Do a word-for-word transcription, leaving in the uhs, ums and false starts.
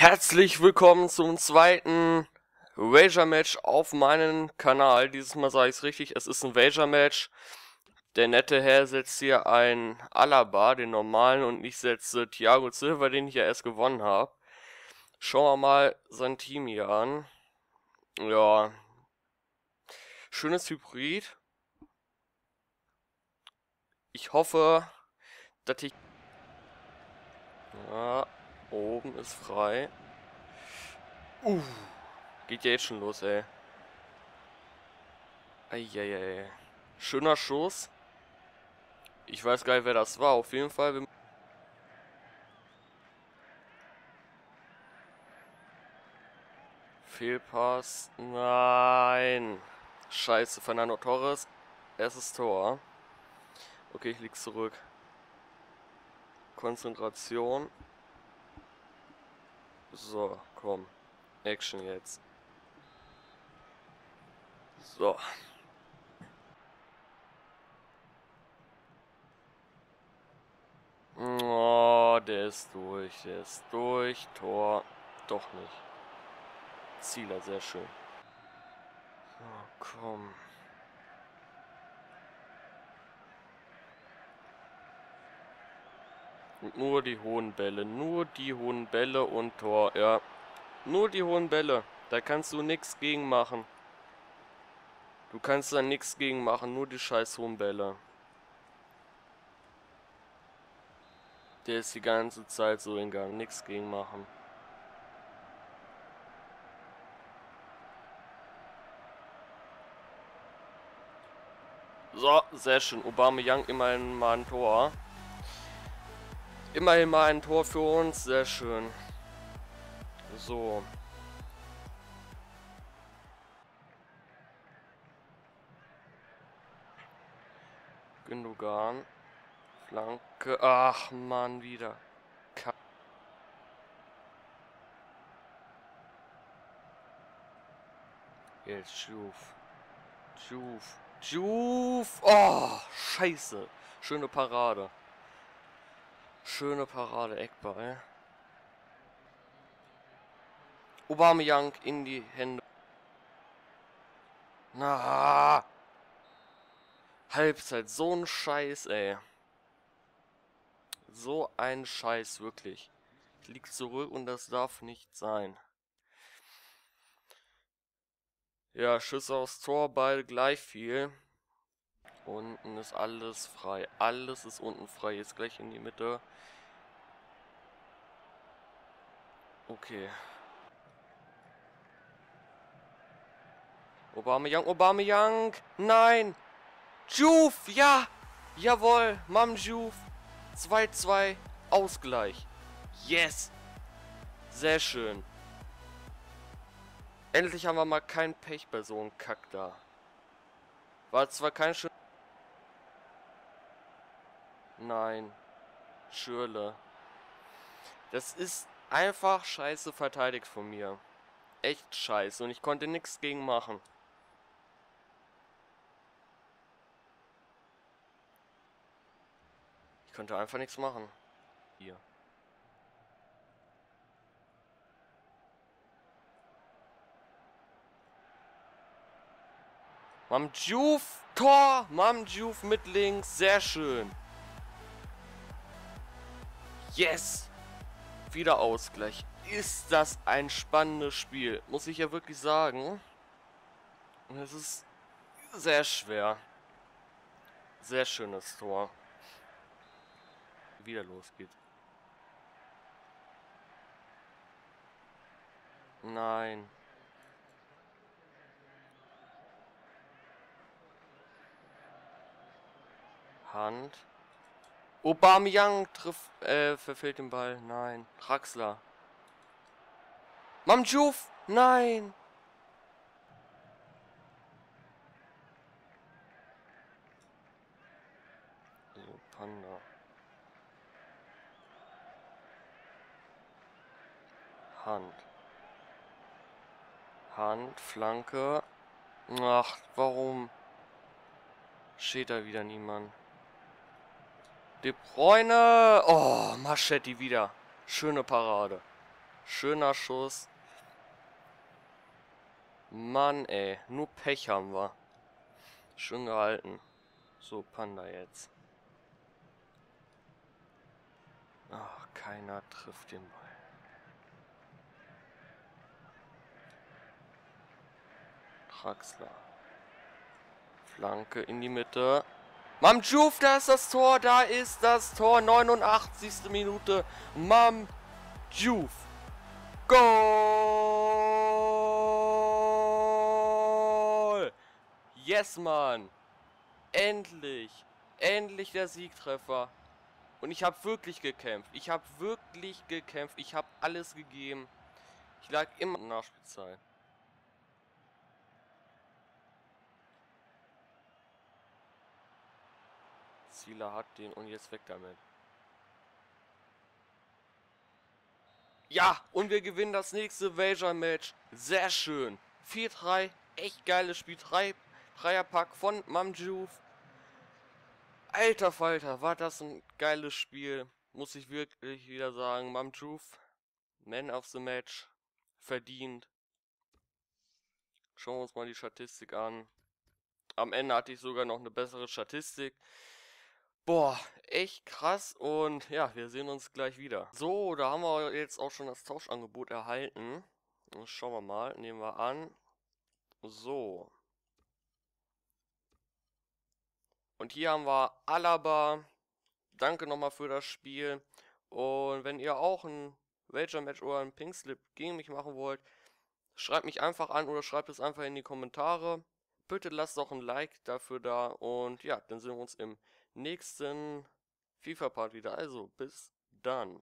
Herzlich willkommen zum zweiten Wager-Match auf meinem Kanal. Dieses Mal sage ich es richtig, es ist ein Wager-Match. Der nette Herr setzt hier einen Alaba, den normalen, und ich setze Thiago Silva, den ich ja erst gewonnen habe. Schauen wir mal sein Team hier an. Ja, schönes Hybrid. Ich hoffe, dass ich... Ja... Oben ist frei. Uh, geht ja jetzt schon los, ey. Eieiei. Schöner Schuss. Ich weiß gar nicht, wer das war. Auf jeden Fall. Fehlpass. Nein. Scheiße, Fernando Torres. Erstes Tor. Okay, ich lieg zurück. Konzentration. So, komm. Action jetzt. So. Oh, der ist durch. Der ist durch. Tor. Doch nicht. Zieler, sehr schön. So, komm. Und nur die hohen Bälle, nur die hohen Bälle und Tor, ja. Nur die hohen Bälle, da kannst du nichts gegen machen. Du kannst da nichts gegen machen, nur die scheiß hohen Bälle. Der ist die ganze Zeit so in Gang, nichts gegen machen. So, sehr schön, Aubameyang immerhin mal ein Tor. Immerhin mal ein Tor für uns, sehr schön. So. Gündogan. Flanke. Ach man, wieder. Ka Jetzt Schuf. Schuf. Schuf. Oh, scheiße. Schöne Parade. Schöne Parade, Eckball. Aubameyang in die Hände. Na, Halbzeit, so ein Scheiß, ey. So ein Scheiß, wirklich. Ich lieg zurück und das darf nicht sein. Ja, Schüsse aufs Tor, beide gleich viel. Unten ist alles frei. Alles ist unten frei. Jetzt gleich in die Mitte. Okay. Aubameyang, Aubameyang! Nein! Diouf! Ja! Jawohl! Mamdjuf! zwei zu zwei. Ausgleich. Yes! Sehr schön. Endlich haben wir mal kein Pech bei so einem Kack da. War zwar kein schönes... Nein. Schürrle. Das ist einfach scheiße verteidigt von mir. Echt scheiße. Und ich konnte nichts gegen machen. Ich konnte einfach nichts machen. Hier. Mamdjuf. Tor. Mamdjuf mit links. Sehr schön. Yes! Wieder Ausgleich. Ist das ein spannendes Spiel. Muss ich ja wirklich sagen. Und es ist sehr schwer. Sehr schönes Tor. Wieder los geht. Nein. Hand. Aubameyang trifft, äh, verfehlt den Ball. Nein. Draxler. Mamdjuf! Nein! So, Panda. Hand. Hand, Flanke. Ach, warum? Steht da wieder niemand. De Bruyne. Oh, Maschetti wieder. Schöne Parade. Schöner Schuss. Mann, ey. Nur Pech haben wir. Schön gehalten. So, Panda jetzt. Ach, keiner trifft den Ball. Draxler. Flanke in die Mitte. Mamdjuf, da ist das Tor, da ist das Tor. neunundachtzigste Minute. Mamdjuf. Goal! Yes, Mann. Endlich. Endlich der Siegtreffer. Und ich habe wirklich gekämpft. Ich habe wirklich gekämpft. Ich habe alles gegeben. Ich lag immer in der Nachspielzeit. Zieler hat den und jetzt weg damit. Ja, und wir gewinnen das nächste Wager-Match. Sehr schön. vier drei, echt geiles Spiel. Dreierpack von Mamdjuf. Alter Falter, war das ein geiles Spiel. Muss ich wirklich wieder sagen. Mamdjuf, Man of the Match. Verdient. Schauen wir uns mal die Statistik an. Am Ende hatte ich sogar noch eine bessere Statistik. Boah, echt krass, und ja, wir sehen uns gleich wieder. So, da haben wir jetzt auch schon das Tauschangebot erhalten. Schauen wir mal, nehmen wir an. So. Und hier haben wir Alaba. Danke nochmal für das Spiel. Und wenn ihr auch ein Wager-Match oder ein Pink-Slip gegen mich machen wollt, schreibt mich einfach an oder schreibt es einfach in die Kommentare. Bitte lasst auch ein Like dafür da und ja, dann sehen wir uns im nächsten FIFA-Part wieder. Also bis dann.